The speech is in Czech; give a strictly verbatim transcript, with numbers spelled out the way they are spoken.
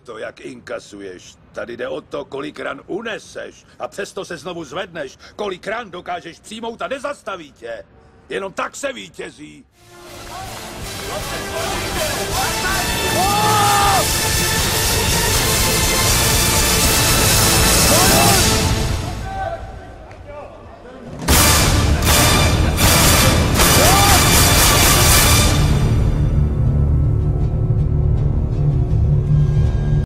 to, jak inkasuješ. Tady jde o to, kolik ran uneseš a přesto se znovu zvedneš. Kolik ran dokážeš přijmout a nezastaví tě. Jenom tak se vítězí.